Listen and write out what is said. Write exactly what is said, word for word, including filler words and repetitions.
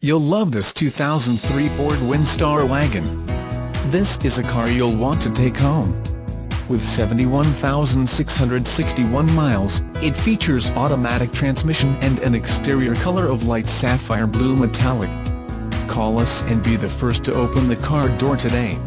You'll love this two thousand three Ford Windstar wagon. This is a car you'll want to take home. With seventy-one thousand six hundred sixty-one miles, it features automatic transmission and an exterior color of light sapphire blue metallic. Call us and be the first to open the car door today.